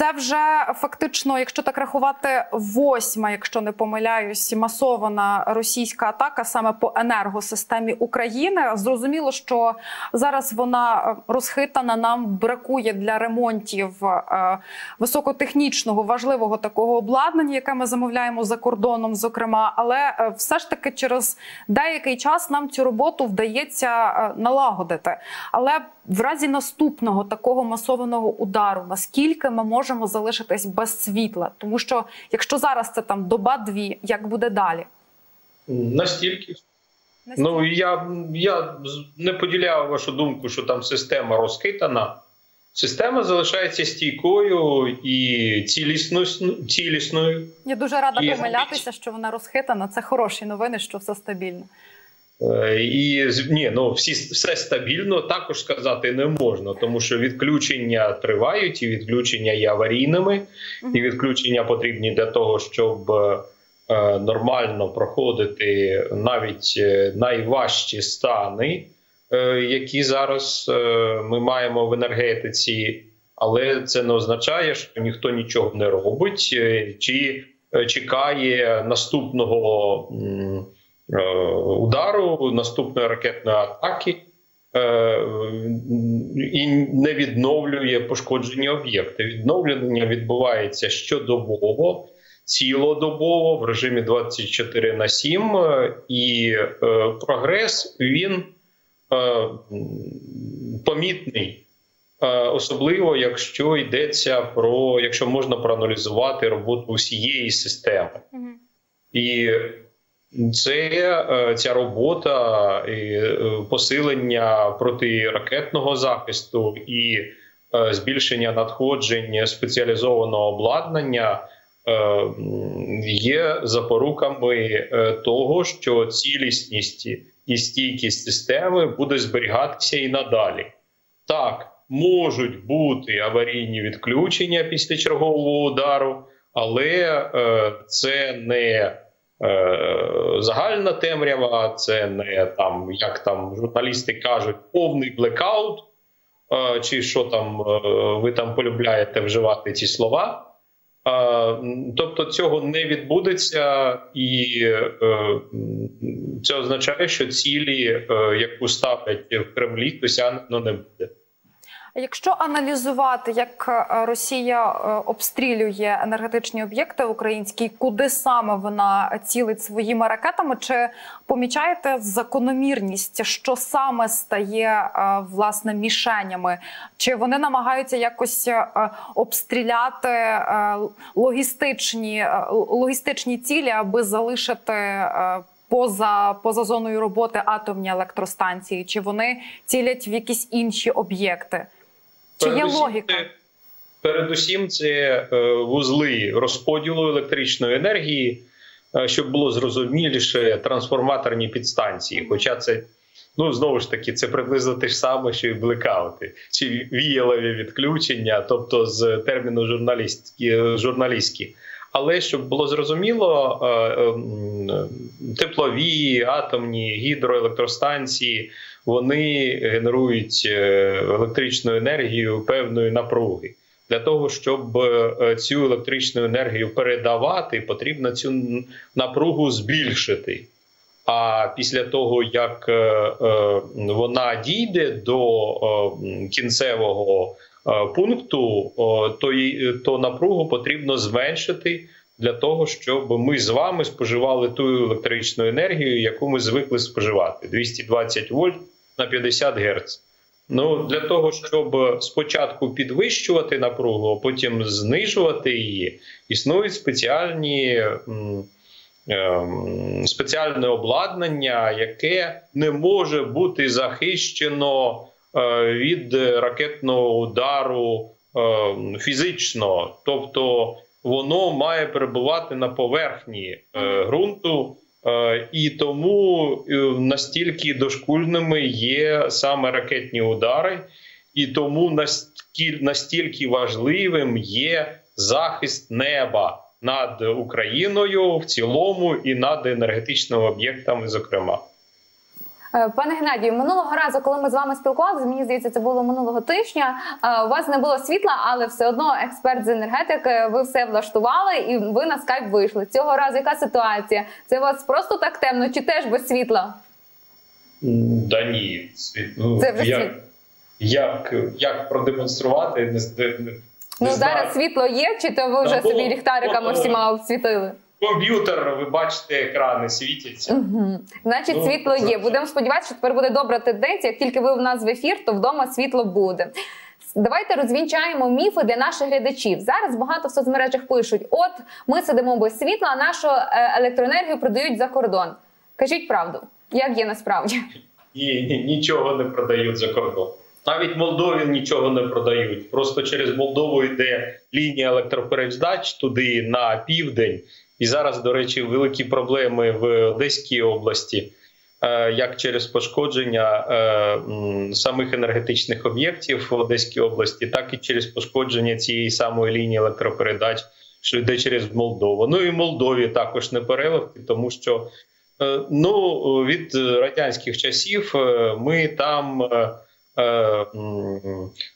Це вже фактично, якщо так рахувати, восьма, якщо не помиляюсь, масована російська атака саме по енергосистемі України. Зрозуміло, що зараз вона розхитана, нам бракує для ремонтів високотехнічного, важливого такого обладнання, яке ми замовляємо за кордоном, зокрема. Але все ж таки через деякий час нам цю роботу вдається налагодити. Але в разі наступного такого масованого удару, наскільки ми можемо залишитись без світла? Тому що, якщо зараз це там доба-дві, як буде далі? Настільки. Ну, я не поділяю вашу думку, що там система розхитана. Система залишається стійкою і цілісною. Я дуже рада помилятися, що вона розхитана. Це хороші новини, що все стабільно. Все стабільно також сказати не можна, тому що відключення тривають, і відключення є аварійними, і відключення потрібні для того, щоб нормально проходити навіть найважчі стани, які зараз ми маємо в енергетиці, але це не означає, що ніхто нічого не робить, чи чекає наступного удару, наступної ракетної атаки і не відновлює пошкоджені об'єкти. Відновлення відбувається щодобово, цілодобово, в режимі 24/7, і прогрес він помітний, особливо якщо йдеться про, якщо можна проаналізувати роботу усієї системи. І ця робота посилення протиракетного захисту і збільшення надходжень спеціалізованого обладнання є запоруками того, що цілісність і стійкість системи буде зберігатися і надалі. Так, можуть бути аварійні відключення після чергового удару, але це не загальна темрява, це не там, як там журналісти кажуть, повний блекаут, чи що там ви там полюбляєте вживати ці слова. Тобто цього не відбудеться, і це означає, що цілі, яку ставлять в Кремлі, досягнено не буде. Якщо аналізувати, як Росія обстрілює енергетичні об'єкти українські, куди саме вона цілить своїми ракетами, чи помічаєте закономірність, що саме стає, власне, мішенями? Чи вони намагаються якось обстріляти логістичні цілі, аби залишити поза зоною роботи атомні електростанції? Чи вони цілять в якісь інші об'єкти? Чи є логіка? Передусім це вузли розподілу електричної енергії, щоб було зрозуміліше, трансформаторні підстанції. Хоча це, знову ж таки, це приблизно те ж саме, що і блекаути, чи віялові відключення, тобто з терміну журналістські. Але, щоб було зрозуміло, теплові, атомні, гідроелектростанції, вони генерують електричну енергію певної напруги. Для того, щоб цю електричну енергію передавати, потрібно цю напругу збільшити. А після того, як вона дійде до кінцевого пункту, то напругу потрібно зменшити для того, щоб ми з вами споживали ту електричну енергію, яку ми звикли споживати. 220 вольт на 50 Гц. Для того, щоб спочатку підвищувати напругу, а потім знижувати її, існують спеціальне обладнання, яке не може бути захищено від ракетного удару фізично. Тобто воно має перебувати на поверхні ґрунту, і тому настільки дошкульними є саме ракетні удари, і тому настільки важливим є захист неба над Україною в цілому і над енергетичними об'єктами, зокрема. Пане Геннадію, минулого разу, коли ми з вами спілкувалися, мені здається, це було минулого тижня, у вас не було світла, але все одно експерт з енергетики, ви все влаштували і ви на скайп вийшли. Цього разу яка ситуація? Це у вас просто так темно чи теж без світла? Та ні. Це вже світ. Як продемонструвати? Не зараз світло є, чи то ви вже собі ліхтариками всіма обсвітили? Комп'ютер, ви бачите, екрани світяться. Угу. Значить, світло є. Будемо сподіватися, що тепер буде добра тенденція. Як тільки ви в нас в ефір, то вдома світло буде. Давайте розвінчаємо міфи для наших глядачів. Зараз багато в соцмережах пишуть: от, ми сидимо без світла, а нашу електроенергію продають за кордон. Кажіть правду. Як є насправді? Ні, нічого не продають за кордон. Навіть Молдові нічого не продають. Просто через Молдову йде лінія електроперевздач туди на південь. І зараз, до речі, великі проблеми в Одеській області, як через пошкодження самих енергетичних об'єктів в Одеській області, так і через пошкодження цієї самої лінії електропередач, що йде через Молдову. Ну і Молдові також не переливки, тому що від радянських часів ми там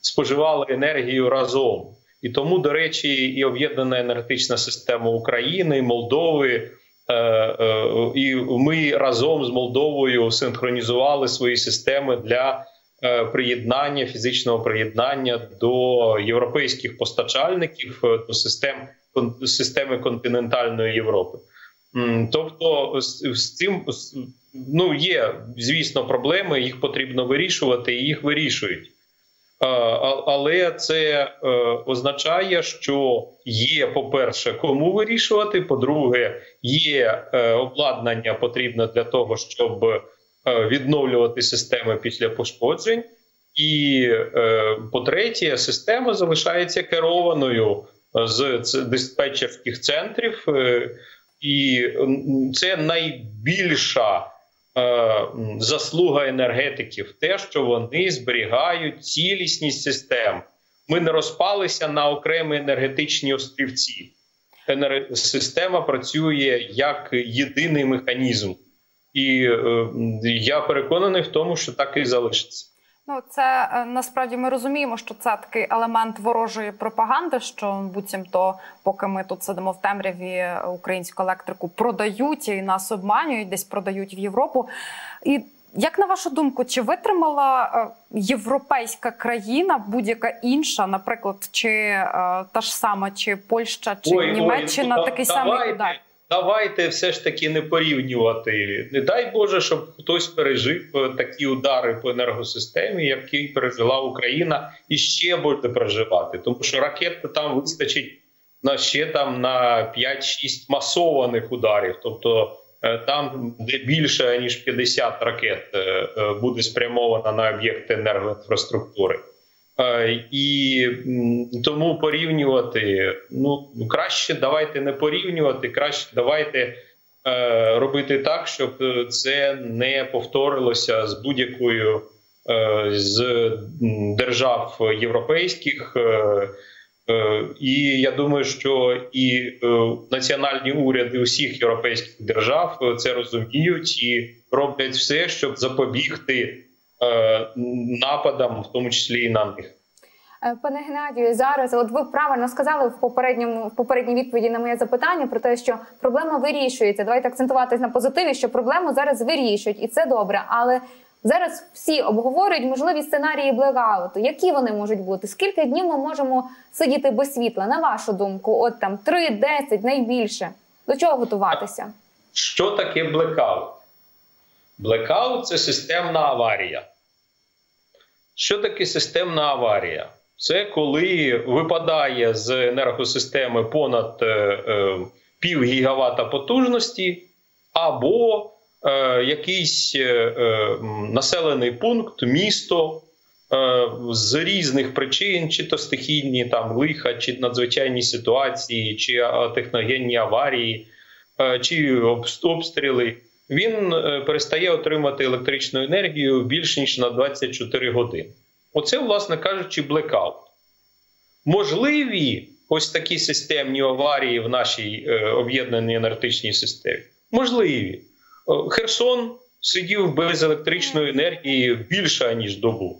споживали енергію разом. І тому, до речі, і об'єднана енергетична система України, Молдови, і ми разом з Молдовою синхронізували свої системи для приєднання, фізичного приєднання до європейських постачальників, до системи континентальної Європи. Тобто з цим є, звісно, проблеми, їх потрібно вирішувати і їх вирішують. Але це означає, що є, по-перше, кому вирішувати, по-друге, є обладнання потрібне для того, щоб відновлювати системи після пошкоджень, і, по-третє, система залишається керованою з диспетчерських центрів, і це найбільша заслуга енергетиків, те, що вони зберігають цілісність систем. Ми не розпалися на окремі енергетичні острівці. Система працює як єдиний механізм. І я переконаний в тому, що так і залишиться. Це, насправді, ми розуміємо, що це такий елемент ворожої пропаганди, що буцімто, поки ми тут сидимо в темряві, українську електрику продають і нас обманюють, десь продають в Європу. І як на вашу думку, чи витримала європейська країна, будь-яка інша, наприклад, чи та ж сама, чи Польща, чи Німеччина, такий самий удар? Давайте все ж таки не порівнювати. Не дай Боже, щоб хтось пережив такі удари по енергосистемі, які пережила Україна, і ще буде переживати. Тому що ракет там вистачить на 5-6 масованих ударів. Тобто там, де більше, ніж 50 ракет буде спрямовано на об'єкти енергоінфраструктури. І тому порівнювати, краще давайте не порівнювати, краще давайте робити так, щоб це не повторилося з будь-якою з держав європейських. І я думаю, що і національні уряди усіх європейських держав це розуміють і роблять все, щоб запобігти нападам, в тому числі і на них. Пане Геннадію, зараз, от ви правильно сказали в попередній відповіді на моє запитання про те, що проблема вирішується. Давайте акцентуватись на позитиві, що проблему зараз вирішують, і це добре. Але зараз всі обговорюють можливі сценарії блекауту. Які вони можуть бути? Скільки днів ми можемо сидіти без світла? На вашу думку, от там 3-10 найбільше. До чого готуватися? Що таке блекаут? Блекаут – це системна аварія. Що таке системна аварія? Це коли випадає з енергосистеми понад пів гігавата потужності, або якийсь населений пункт, місто з різних причин, чи то стихійні лиха, чи надзвичайні ситуації, чи техногенні аварії, чи обстріли. Він перестає отримати електричну енергію більш ніж на 24 години. Оце, власне кажучи, блекаут. Можливі ось такі системні аварії в нашій об'єднаній енергетичній системі? Можливі. Херсон сидів без електричної енергії більше, ніж добу.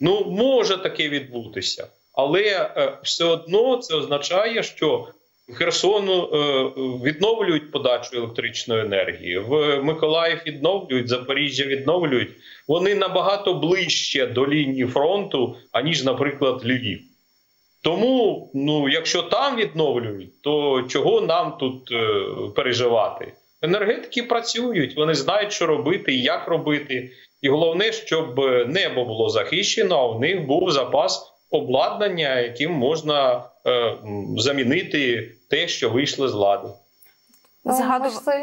Ну, може таке відбутися, але все одно це означає, що в Херсону відновлюють подачу електричної енергії, в Миколаїв відновлюють, Запоріжжя відновлюють. Вони набагато ближче до лінії фронту, аніж, наприклад, Львів. Тому, ну, якщо там відновлюють, то чого нам тут переживати? Енергетики працюють, вони знають, що робити і як робити. І головне, щоб небо було захищено, а в них був запас обладнання, яким можна замінити те, що вийшло з ладу.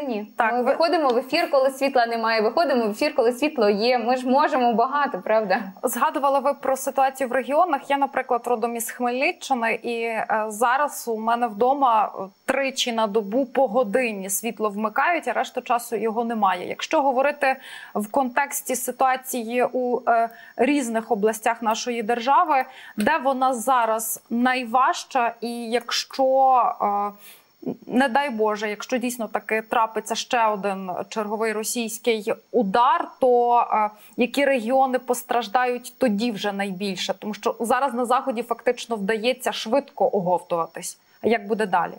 Ми виходимо в ефір, коли світла немає, виходимо в ефір, коли світло є. Ми ж можемо багато, правда? Згадували ви про ситуацію в регіонах. Я, наприклад, родом із Хмельниччини, і зараз у мене вдома тричі на добу по годині світло вмикають, а решту часу його немає. Якщо говорити в контексті ситуації у різних областях нашої держави, де вона зараз найважча, і якщо... Не дай Боже, якщо дійсно таки трапиться ще один черговий російський удар, то які регіони постраждають тоді вже найбільше? Тому що зараз на Заході фактично вдається швидко оговтуватись. А як буде далі?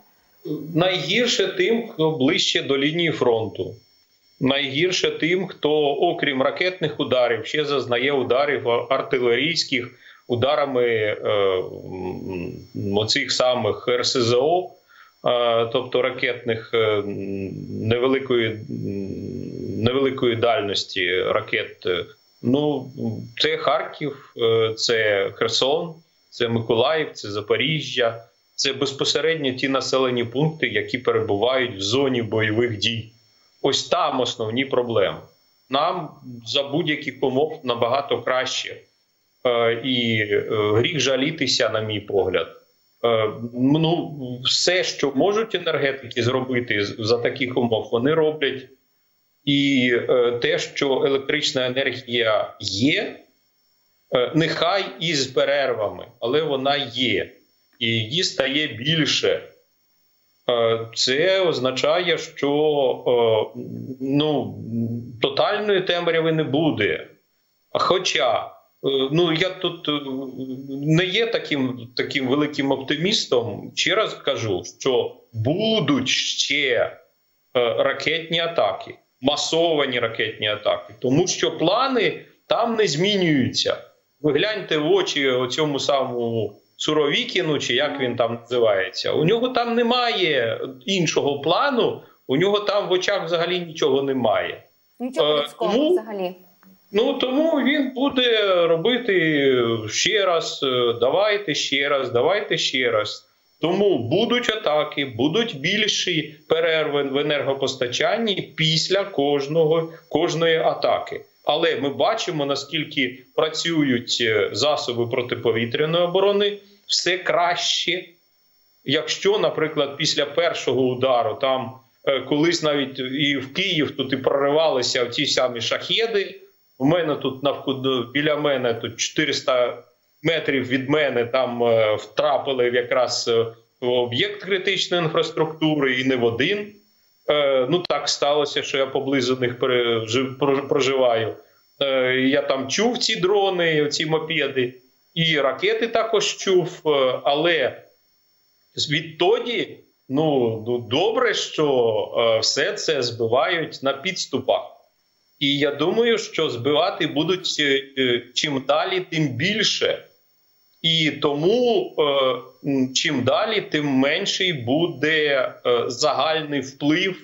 Найгірше тим, хто ближче до лінії фронту. Найгірше тим, хто окрім ракетних ударів, ще зазнає ударів артилерійських, ударами оцих самих РСЗО, тобто ракетних невеликої дальності ракет. Ну, це Харків, це Херсон, це Миколаїв, це Запоріжжя. Це безпосередньо ті населені пункти, які перебувають в зоні бойових дій. Ось там основні проблеми. Нам за будь-яких умов набагато краще. І гріх жалітися, на мій погляд. Ну, все, що можуть енергетики зробити за таких умов, вони роблять. І те, що електрична енергія є, нехай і з перервами, але вона є. І її стає більше. Це означає, що ну, тотальної темряви не буде. Хоча... Ну, я тут не є таким великим оптимістом. Ще раз кажу, що будуть ще ракетні атаки, масовані ракетні атаки, тому що плани там не змінюються. Ви гляньте в очі оцьому самому Суровікіну, чи як він там називається. У нього там немає іншого плану, у нього там в очах взагалі нічого немає. Нічого людського взагалі. Ну, тому він буде робити ще раз, давайте ще раз, давайте ще раз. Тому будуть атаки, будуть більші перерви в енергопостачанні після кожної атаки. Але ми бачимо, наскільки працюють засоби протиповітряної оборони, все краще. Якщо, наприклад, після першого удару, там колись навіть і в Київ тут і проривалися ці самі шахеди, у мене тут біля мене, тут 400 метрів від мене, там втрапили якраз в об'єкт критичної інфраструктури і не в один. Ну так сталося, що я поблизу них проживаю. Я там чув ці дрони, ці мопеди, і ракети також чув, але відтоді, ну добре, що все це збивають на підступах. І я думаю, що збивати будуть чим далі, тим більше. І тому чим далі, тим менший буде загальний вплив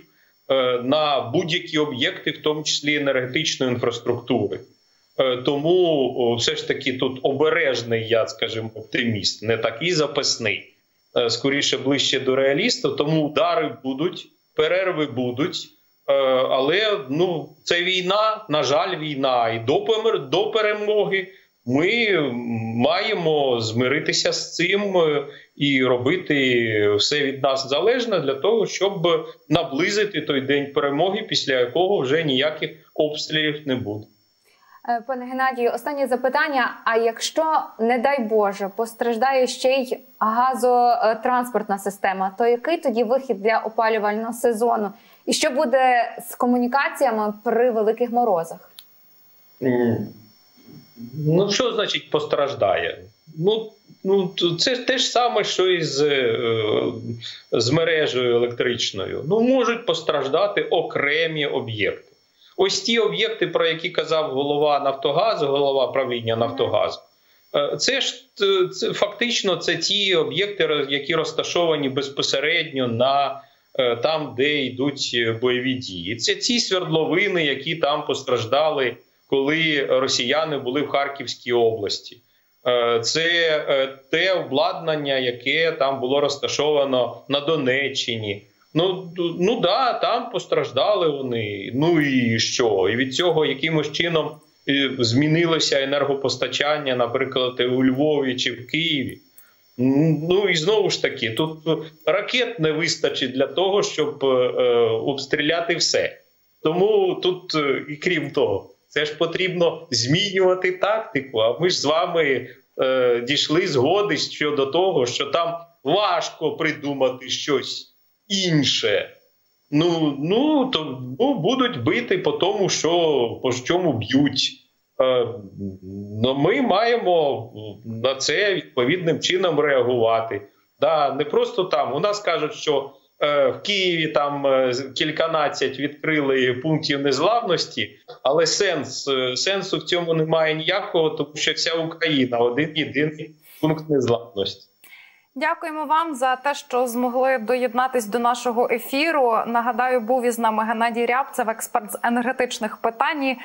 на будь-які об'єкти, в тому числі енергетичної інфраструктури. Тому все ж таки тут обережний, я, скажімо, оптиміст, не такий запасний. Скоріше, ближче до реаліста, тому удари будуть, перерви будуть. Але ну, це війна, на жаль, війна. І до перемоги ми маємо змиритися з цим і робити все від нас залежне для того, щоб наблизити той день перемоги, після якого вже ніяких обстрілів не буде. Пане Геннадію, останнє запитання. А якщо, не дай Боже, постраждає ще й газотранспортна система, то який тоді вихід для опалювального сезону? І що буде з комунікаціями при великих морозах? Ну, що значить постраждає? Ну, це те ж саме, що і з мережею електричною. Ну, можуть постраждати окремі об'єкти. Ось ті об'єкти, про які казав голова Нафтогазу, голова правління Нафтогазу, це фактично ті об'єкти, які розташовані безпосередньо на там, де йдуть бойові дії. Це ці свердловини, які там постраждали, коли росіяни були в Харківській області. Це те обладнання, яке там було розташовано на Донеччині. Ну да, там постраждали вони. Ну і що? І від цього якимось чином змінилося енергопостачання, наприклад, у Львові чи в Києві. Ну і знову ж таки, тут ракет не вистачить для того, щоб обстріляти все. Тому тут, і крім того, це ж потрібно змінювати тактику. А ми ж з вами дійшли згоди щодо того, що там важко придумати щось інше. Ну, будуть бити по тому, по чому б'ють. Ми маємо на це відповідним чином реагувати. Да, не просто там. У нас кажуть, що в Києві там кільканадцять відкрили пунктів незглавності, але сенсу в цьому немає ніякого, тому що вся Україна – один-єдиний пункт незглавності. Дякуємо вам за те, що змогли доєднатись до нашого ефіру. Нагадаю, був із нами Геннадій Рябцев, експерт з енергетичних питань.